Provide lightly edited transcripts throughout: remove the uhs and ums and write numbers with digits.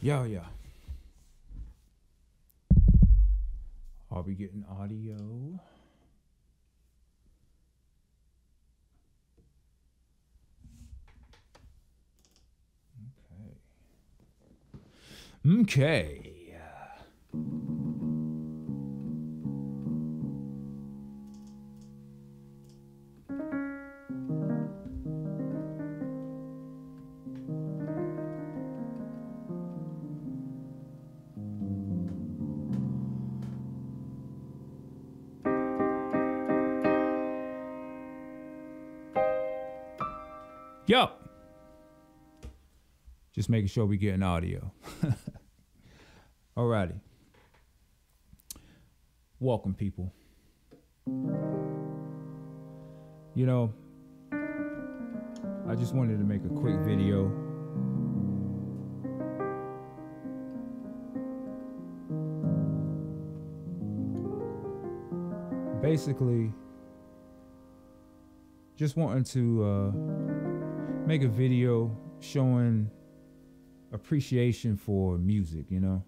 Yeah. Are we getting audio? Okay. Yo. Just making sure we get an audio. Alrighty. Welcome, people. You know, I just wanted to make a quick video. Basically, just wanting to make a video showing appreciation for music, you know?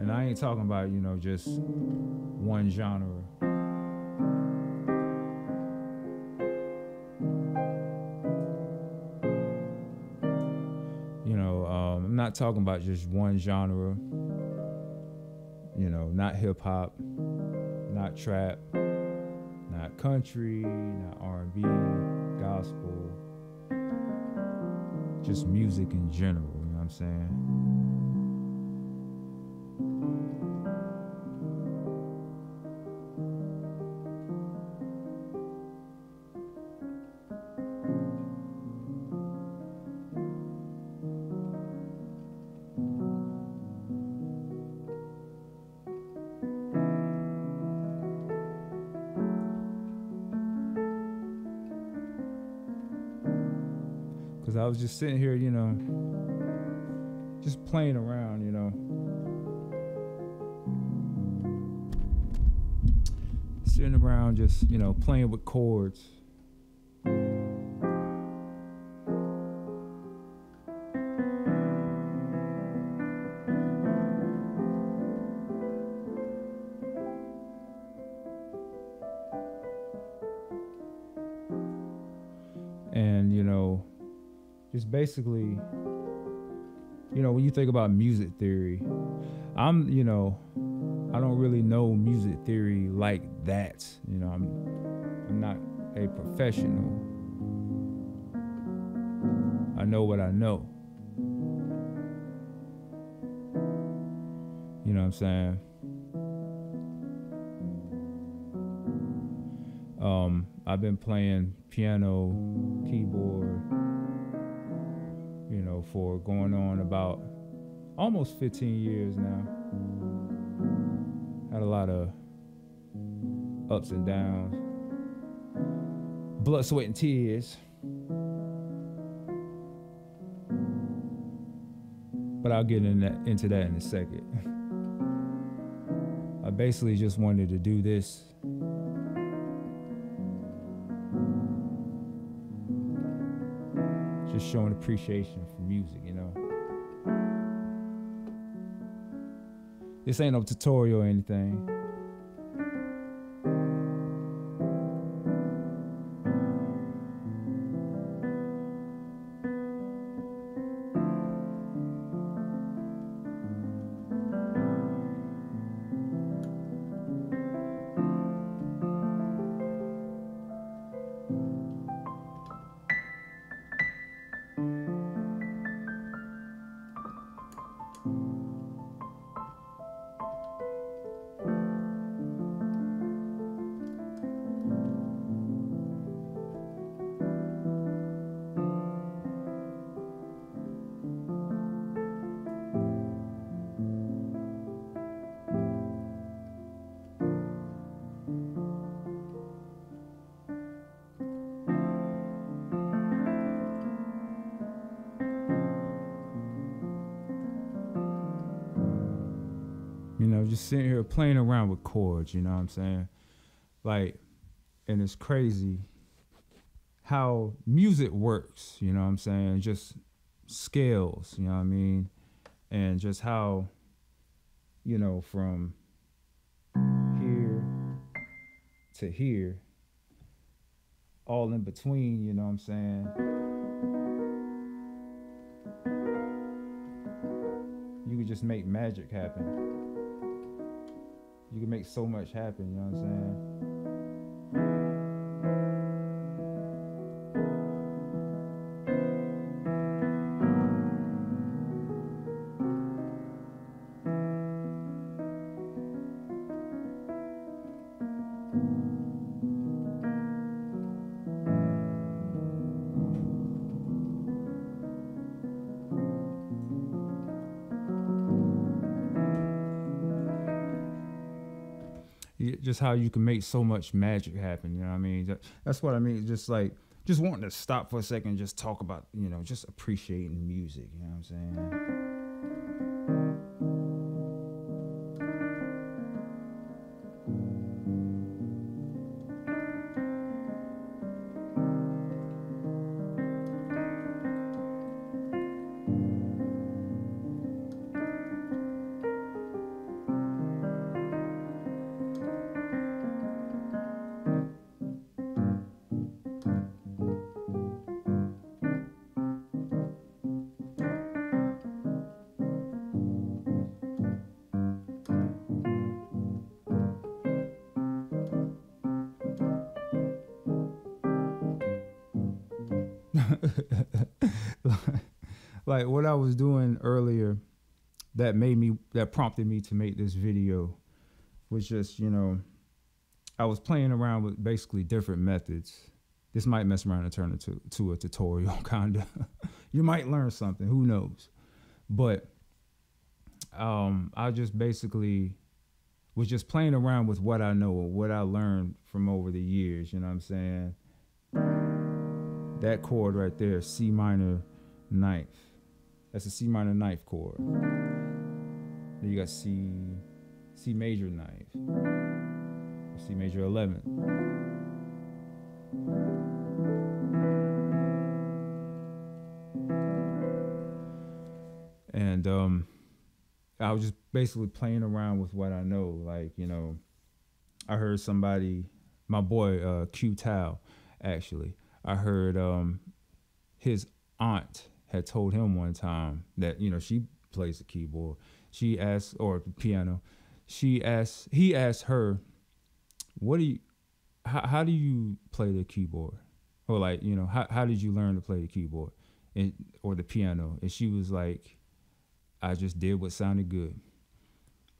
And I ain't talking about, you know, just one genre. You know, I'm not talking about just one genre. You know, not hip hop, not trap, not country, not R&B, gospel, just music in general, you know what I'm saying. I was just sitting here, you know, just playing around, you know, sitting around just, you know, playing with chords. And, you know, just basically, you know, when you think about music theory, you know, I don't really know music theory like that. You know, I'm not a professional. I know what I know. You know what I'm saying? I've been playing piano, keyboard, you know, for going on about almost 15 years now. Had a lot of ups and downs, blood, sweat, and tears. But I'll get into that in a second. I basically just wanted to do this just showing appreciation for music, you know. This ain't no tutorial or anything. You know, just sitting here playing around with chords, you know what I'm saying? Like, and it's crazy how music works, you know what I'm saying? Just scales, you know what I mean? And just how, you know, from here to here, all in between, you know what I'm saying? You could just make magic happen. You can make so much happen, you know what I'm saying? Just how you can make so much magic happen, you know what I mean? That's what I mean, just like, just wanting to stop for a second and just talk about, you know, just appreciating music, you know what I'm saying? Like what I was doing earlier that prompted me to make this video was just, you know, I was playing around with basically different methods. This might mess around and turn into a tutorial kinda. You might learn something, who knows? But I just basically was just playing around with what I know or what I learned from over the years, you know what I'm saying? That chord right there, C minor ninth. That's a C minor ninth chord. Then you got C major ninth, C major 11th. And I was just basically playing around with what I know. Like, you know, I heard somebody, my boy Q Tao, actually. I heard his aunt had told him one time that, you know, she plays the keyboard. She asked, or the piano, he asked her, what do you, how do you play the keyboard? Or like, you know, how did you learn to play the keyboard and or the piano? And she was like, I just did what sounded good.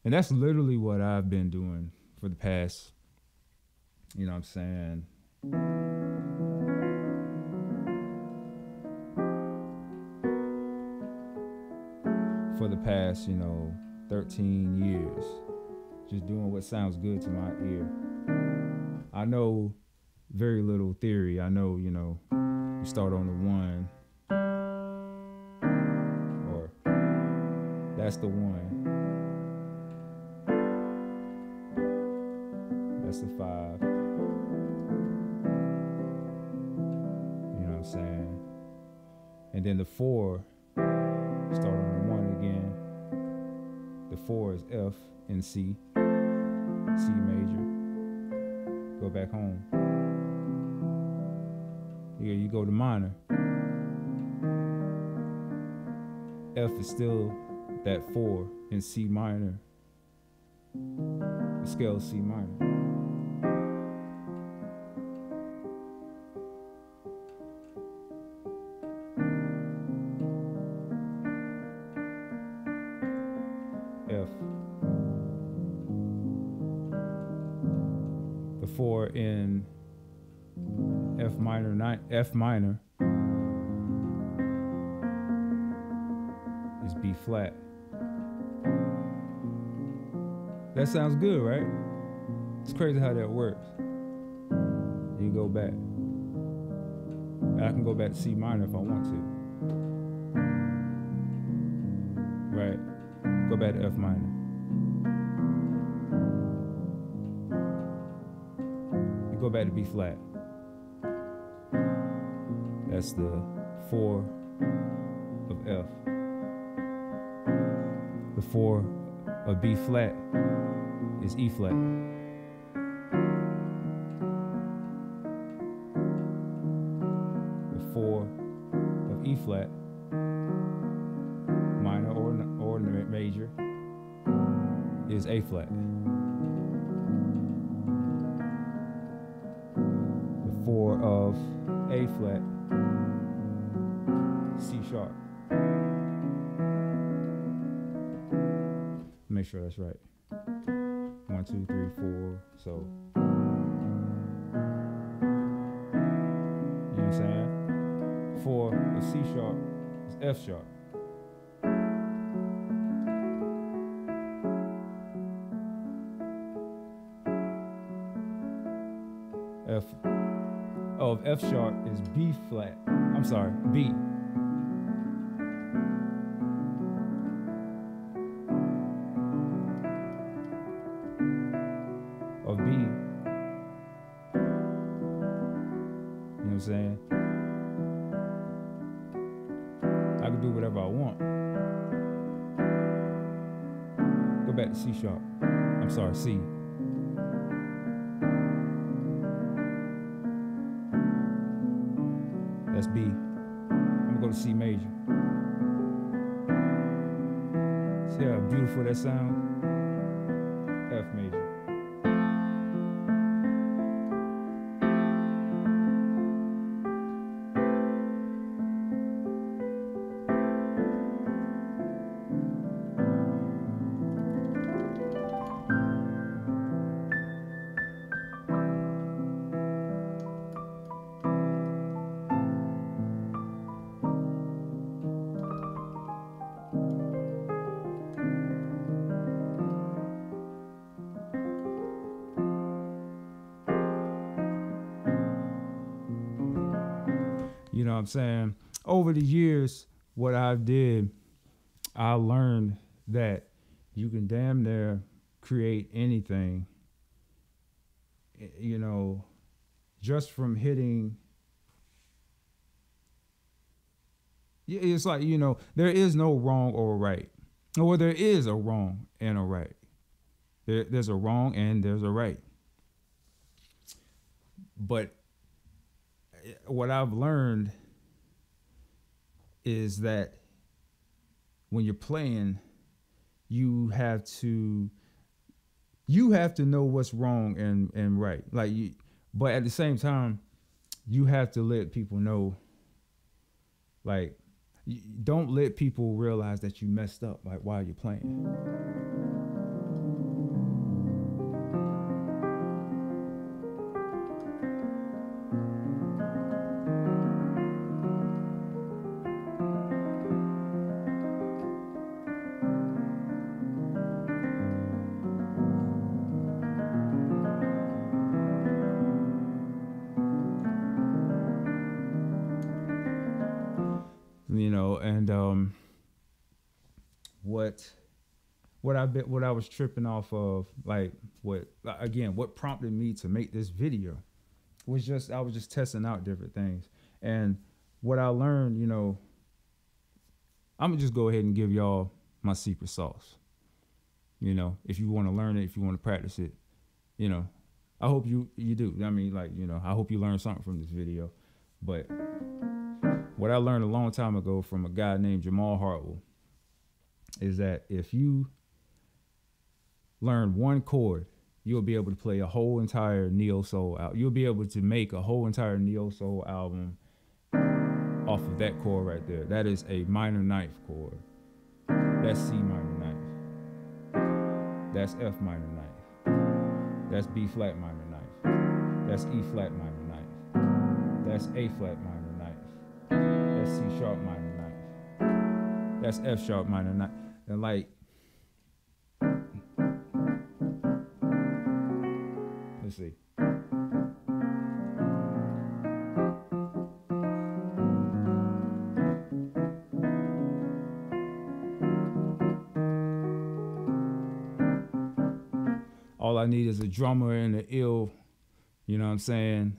And that's literally what I've been doing for the past, you know what I'm saying? For the past, you know, 13 years, just doing what sounds good to my ear. I know very little theory. I know, you know, you start on the one, or that's the one, that's the five, you know what I'm saying? And then the four, start on the one again. The four is F and C, C major. Go back home. Here you go to minor. F is still that four and C minor. The scale is C minor. Four in F minor, F minor is B flat. That sounds good, right? It's crazy how that works. You go back. I can go back to C minor if I want to. Right? Go back to F minor. Go back to B flat. That's the 4 of F, the 4 of B flat is E flat. The 4 of E flat, minor or major, is A flat. The 4 of A flat, C sharp. Make sure that's right. 1, 2, 3, 4. So, you know what I'm saying? 4 of C sharp is F sharp. F of F sharp is B flat. I'm sorry, B. Of B. You know what I'm saying? I can do whatever I want. Go back to C sharp. I'm sorry, C. That's B. I'm gonna go to C major. See how beautiful that sounds? F major. You know what I'm saying? Over the years, what I did, I learned that you can damn near create anything, you know, just from hitting. It's like, you know, there is no wrong or right. Or there is a wrong and a right. There's a wrong and there's a right. But what I've learned is that when you're playing, you have to know what's wrong and right. Like you, but at the same time, you have to let people know, like, don't let people realize that you messed up, like, while you're playing. You know, and what I was tripping off of, like, what prompted me to make this video was just, I was just testing out different things. And what I learned, you know, I'm gonna just go ahead and give y'all my secret sauce. You know, if you want to learn it, if you want to practice it, you know, I hope you do. I mean, like, you know, I hope you learn something from this video. But what I learned a long time ago from a guy named Jamal Hartwell is that if you learn one chord, you'll be able to play a whole entire neo soul out. You'll be able to make a whole entire neo soul album off of that chord right there. That is a minor ninth chord. That's C minor ninth. That's F minor ninth. That's B flat minor ninth. That's E flat minor ninth. That's A flat minor. That's C sharp minor ninth. That's F sharp minor ninth. And like, let's see. All I need is a drummer and an ill, you know what I'm saying,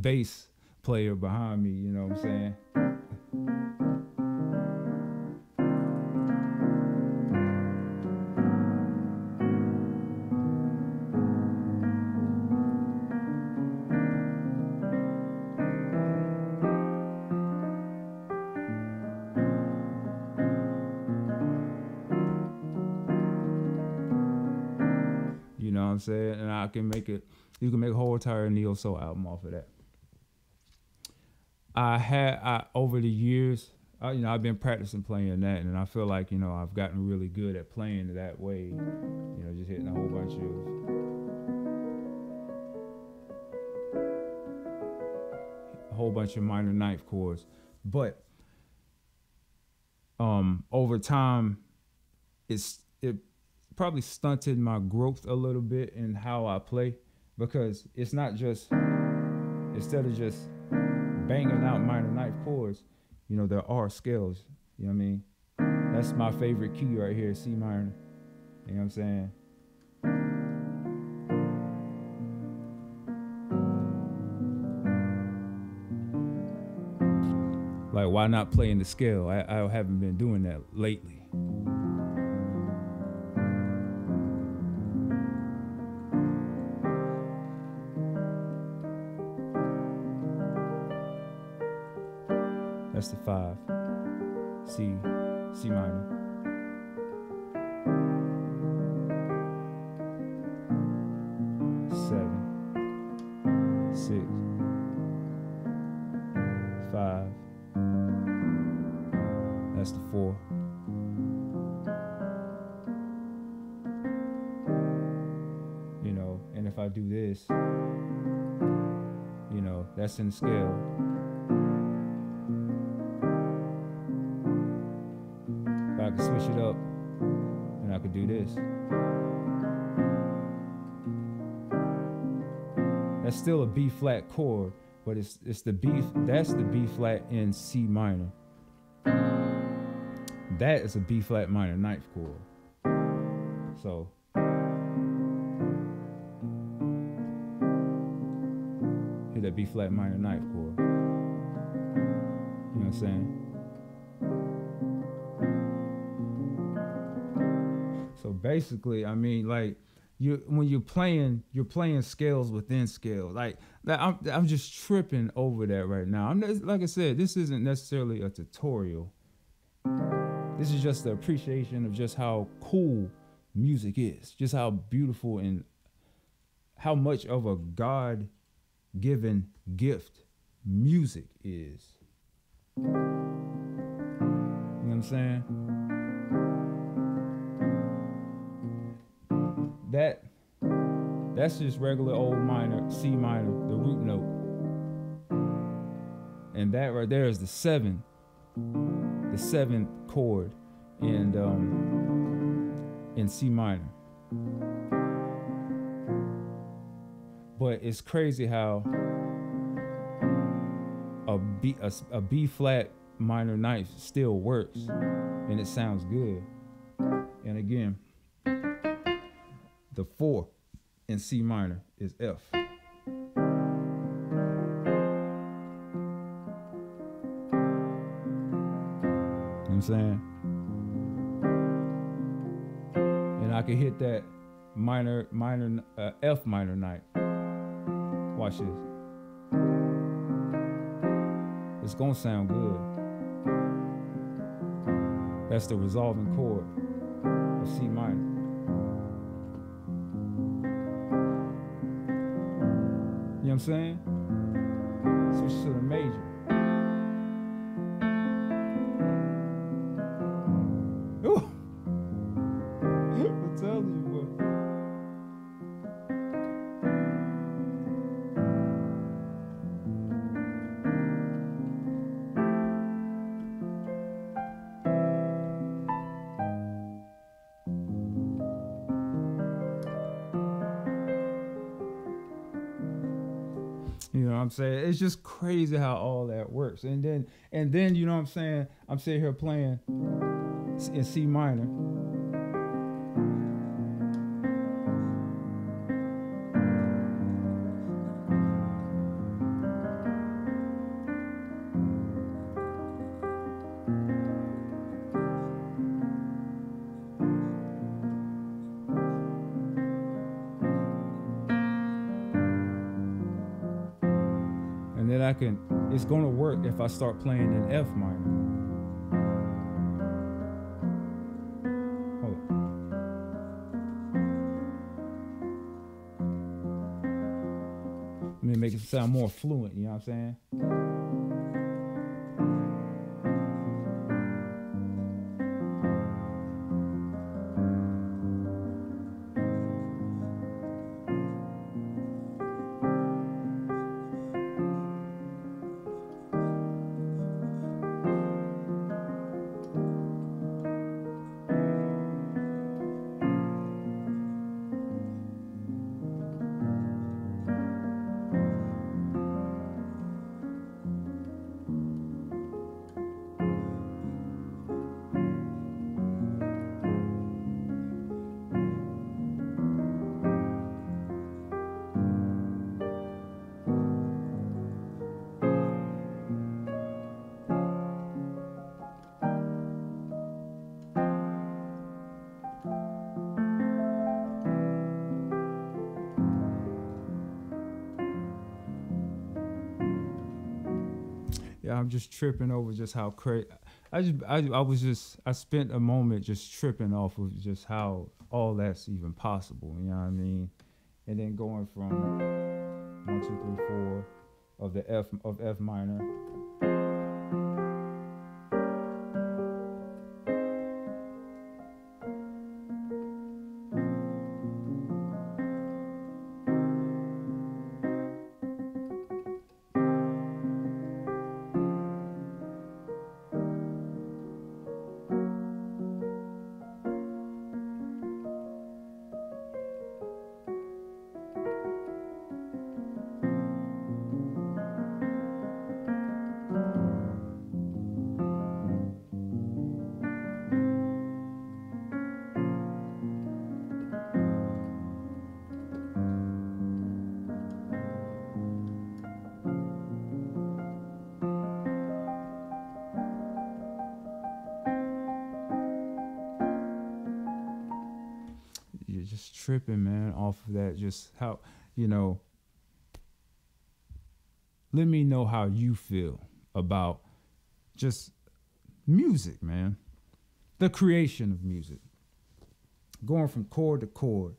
bass player behind me, you know what I'm saying? You know what I'm saying? And I can make it, you can make a whole entire neo soul album off of that. Over the years, you know, I've been practicing playing that, and I feel like, you know, I've gotten really good at playing that way, you know, just hitting a whole bunch of minor ninth chords. But over time, it probably stunted my growth a little bit in how I play, because it's not just, instead of just banging out minor ninth chords, you know, there are scales, you know what I mean? That's my favorite key right here, C minor, you know what I'm saying? Like, why not play in the scale? I haven't been doing that lately. That's the five, C minor. Seven, six, five. That's the four. You know, and if I do this, you know, that's in the scale. Switch it up, and I could do this. That's still a B flat chord, but it's the B, that's the B flat in C minor. That is a B flat minor ninth chord. So hit that B flat minor ninth chord. You know what I'm saying? So basically, I mean, like, when you're playing scales within scales. Like, I'm just tripping over that right now. Like I said, this isn't necessarily a tutorial. This is just the appreciation of just how cool music is, just how beautiful and how much of a God-given gift music is. You know what I'm saying? That's just regular old minor, C minor, the root note. And that right there is the seven, the seventh chord, and in C minor. But it's crazy how a B flat minor ninth still works, and it sounds good. And again, the four in C minor is F. You know what I'm saying? And I can hit that F minor ninth. Watch this. It's gonna sound good. That's the resolving chord of C minor. I'm saying? Switch to the major. Ooh. I'm telling you what I'm saying? It's just crazy how all that works. And then you know what I'm saying, I'm sitting here playing in C minor. I can, it's gonna work if I start playing in F minor. Hold on. Let me make it sound more fluent, you know what I'm saying? I'm just tripping over just how crazy. I spent a moment just tripping off of just how all that's even possible. You know what I mean? And then going from 1, 2, 3, 4 of the F minor. Tripping, man, off of that, just how, you know, let me know how you feel about just music, man, the creation of music, going from chord to chord,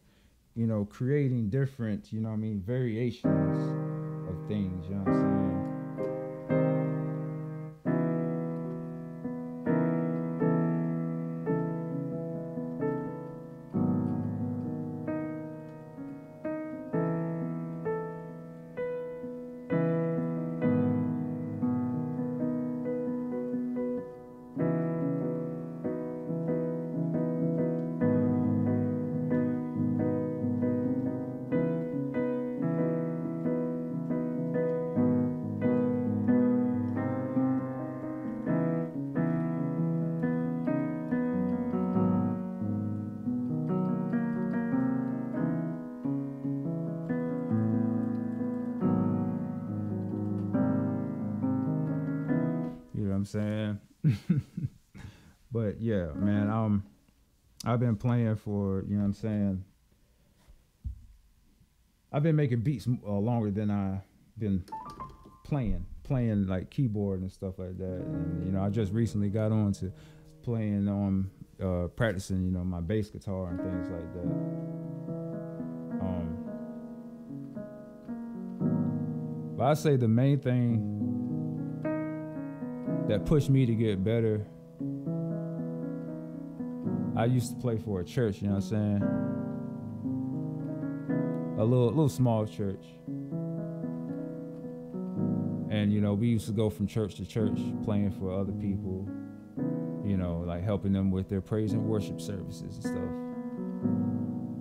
you know, creating different, you know what I mean, variations of things, you know what I'm saying? Saying but yeah, man, I've been playing for, you know what I'm saying, I've been making beats longer than I've been playing like keyboard and stuff like that, and you know, I just recently got on to playing on practicing, you know, my bass guitar and things like that. But I say the main thing that pushed me to get better. I used to play for a church, you know what I'm saying? A little small church. And you know, we used to go from church to church playing for other people, you know, like helping them with their praise and worship services and stuff.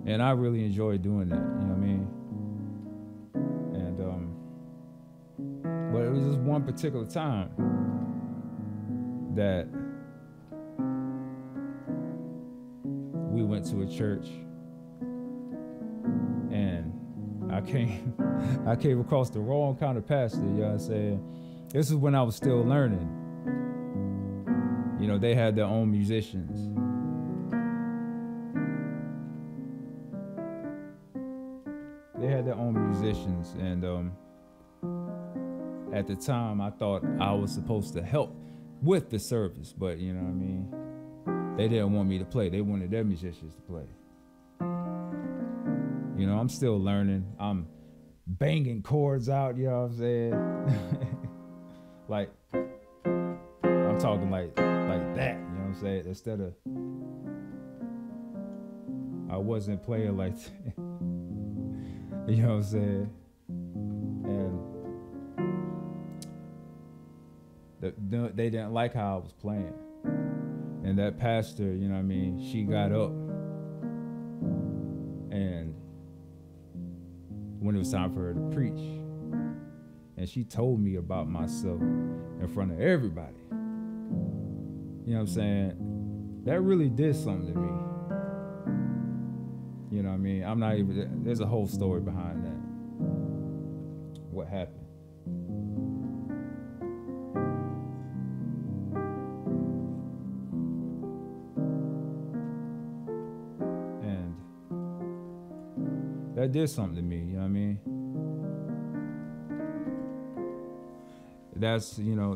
And I really enjoyed doing that, you know what I mean? And but it was just one particular time that we went to a church, and I came across the wrong kind of pastor, you know what I'm saying? This is when I was still learning. You know, they had their own musicians. They had their own musicians, and At the time, I thought I was supposed to help with the service, but you know what I mean? They didn't want me to play. They wanted their musicians to play. You know, I'm still learning. I'm banging chords out, you know what I'm saying? Like, I'm talking like that, you know what I'm saying? Instead of, I wasn't playing like that. You know what I'm saying? And they didn't like how I was playing. And that pastor, you know what I mean, she got up. And when it was time for her to preach, and she told me about myself in front of everybody. You know what I'm saying? That really did something to me. You know what I mean? I'm not even, there's a whole story behind that. What happened? And that did something to me, you know what I mean? That's, you know,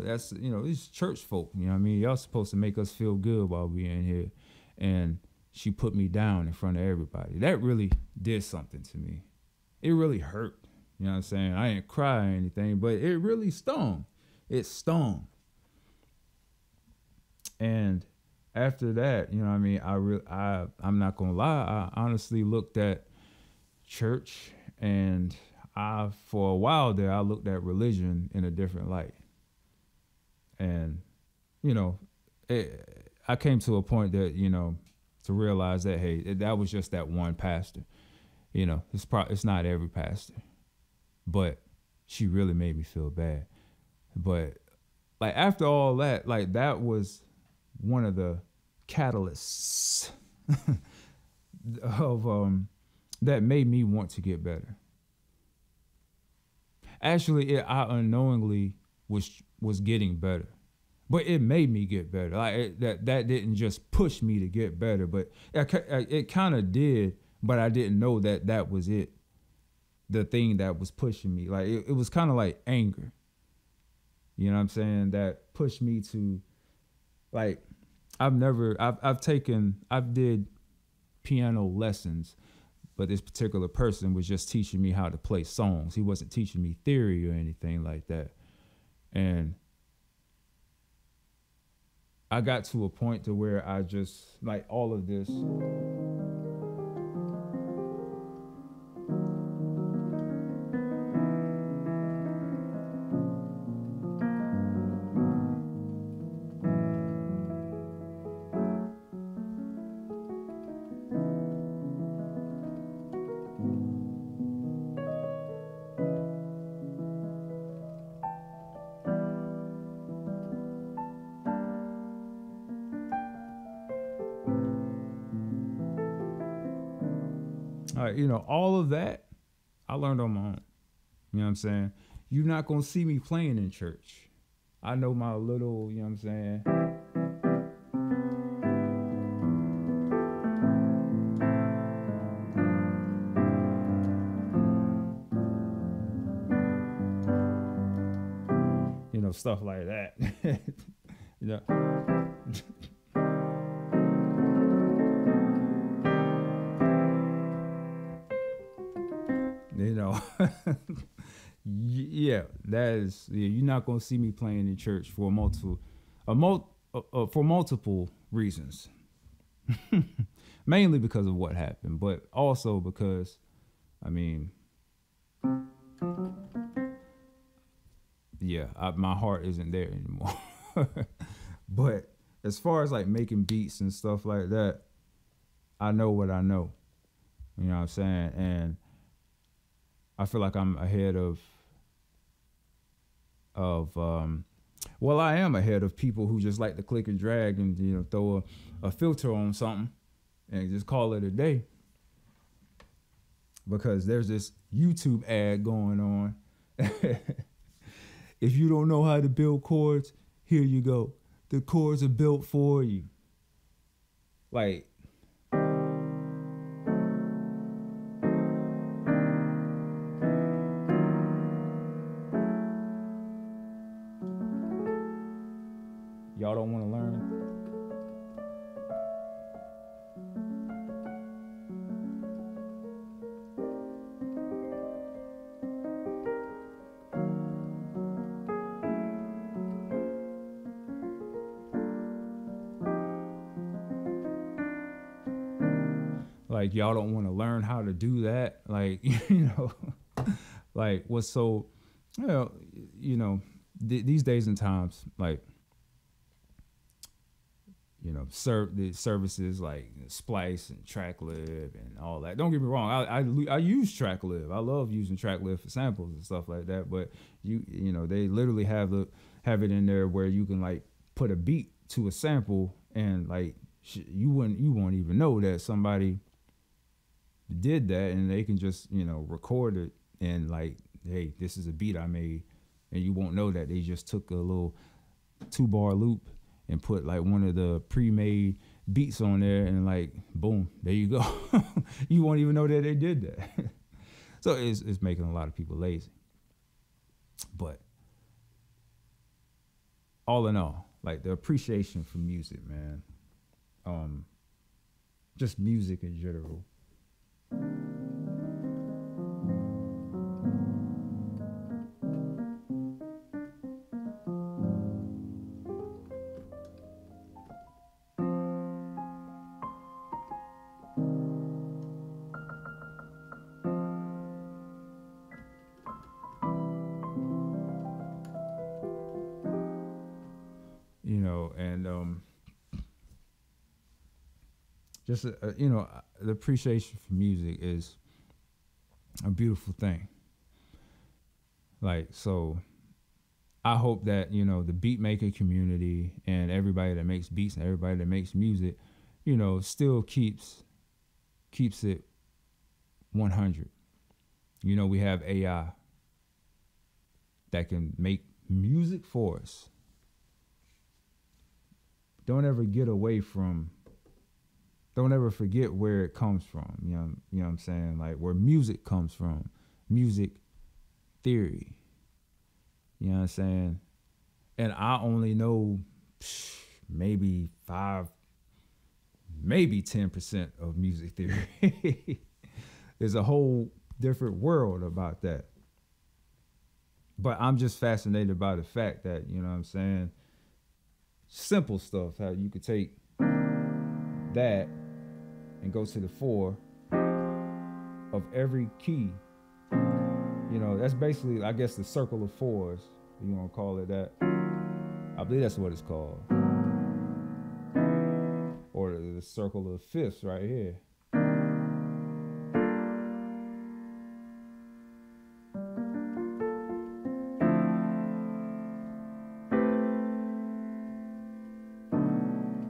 it's church folk, you know what I mean? Y'all supposed to make us feel good while we in here. And she put me down in front of everybody. That really did something to me. It really hurt. You know what I'm saying? I didn't cry or anything, but it really stung. It stung. And after that, you know what I mean? I'm not going to lie. I honestly looked at church, and for a while there, I looked at religion in a different light. And, you know, I came to a point that, you know, to realize that, hey, that was just that one pastor. You know, it's not every pastor, but she really made me feel bad. But like after all that, like that was one of the catalysts of that made me want to get better. Actually, I unknowingly was getting better. But it made me get better. Like that didn't just push me to get better, but it kind of did. But I didn't know that that was it, the thing that was pushing me. Like it was kind of like anger. You know what I'm saying? That pushed me to, like, I did piano lessons, but this particular person was just teaching me how to play songs. He wasn't teaching me theory or anything like that, and I got to a point to where I just, like, all of this. You know, all of that I learned on my own. You know what I'm saying? You're not going to see me playing in church. I know my little, you know what I'm saying? You know, stuff like that. You know? Yeah, that is. Yeah, you're not gonna see me playing in church for multiple reasons. Mainly because of what happened, but also because, I mean, yeah, my heart isn't there anymore. But as far as like making beats and stuff like that, I know what I know. You know what I'm saying? And I feel like I'm ahead I am ahead of people who just like to click and drag and, you know, throw a filter on something and just call it a day. Because there's this YouTube ad going on. If you don't know how to build chords, here you go. The chords are built for you. Like, y'all don't want to learn? Like, y'all don't want to learn how to do that? Like, you know, like, what's so, you know, these days and times, like, you know, the services like Splice and Tracklib and all that. Don't get me wrong, I use Tracklib. I love using Tracklib for samples and stuff like that. But you know, they literally have it in there where you can like put a beat to a sample and like you won't even know that somebody did that, and they can just, you know, record it and like, hey, this is a beat I made, and you won't know that they just took a little 2-bar loop and put like one of the pre-made beats on there, and like, boom, there you go. You won't even know that they did that. So it's making a lot of people lazy. But all in all, like, the appreciation for music, man, just music in general. Just, you know, the appreciation for music is a beautiful thing. Like, so I hope that, you know, the beat maker community and everybody that makes beats and everybody that makes music, you know, still keeps it 100. You know, we have AI that can make music for us. Don't ever get away from, don't ever forget where it comes from. You know what I'm saying? Like, where music comes from. Music theory. You know what I'm saying? And I only know maybe 5, maybe 10% of music theory. There's a whole different world about that. But I'm just fascinated by the fact that, you know what I'm saying, simple stuff, how you could take that and go to the 4 of every key. You know, that's basically, I guess, the circle of 4s, if you want to call it that. I believe that's what it's called. Or the circle of 5ths right here.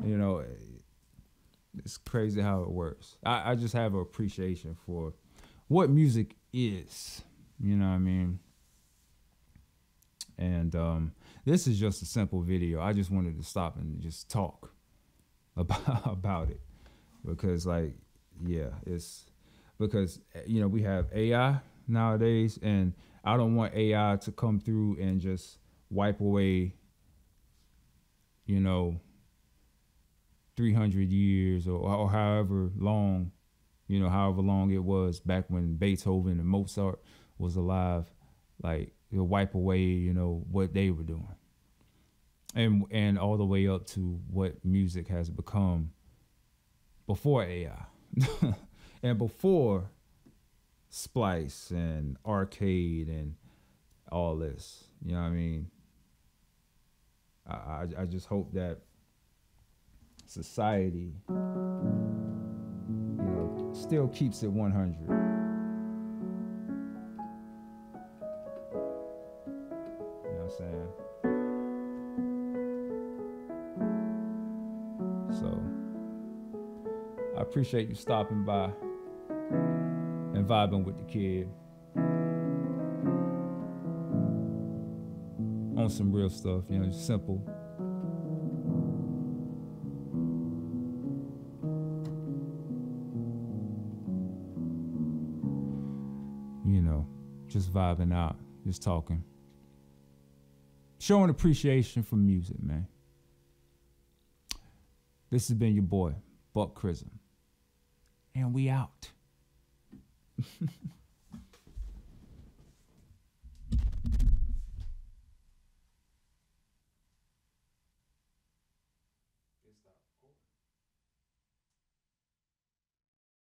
You know, it's crazy how it works. I just have an appreciation for what music is, you know what I mean? And this is just a simple video. I just wanted to stop and just talk about it, because, like, yeah, it's because, you know, we have AI nowadays, and I don't want AI to come through and just wipe away, you know, 300 years or however long, you know, however long it was back when Beethoven and Mozart was alive. Like, it'll wipe away, you know, what they were doing, and all the way up to what music has become before AI and before Splice and Arcade and all this, you know what I mean? I just hope that society, you know, still keeps it 100. You know what I'm saying? So, I appreciate you stopping by and vibing with the kid on some real stuff, you know, just simple. Just vibing out, just talking, showing appreciation for music, man. This has been your boy, BuckCRZA. And we out.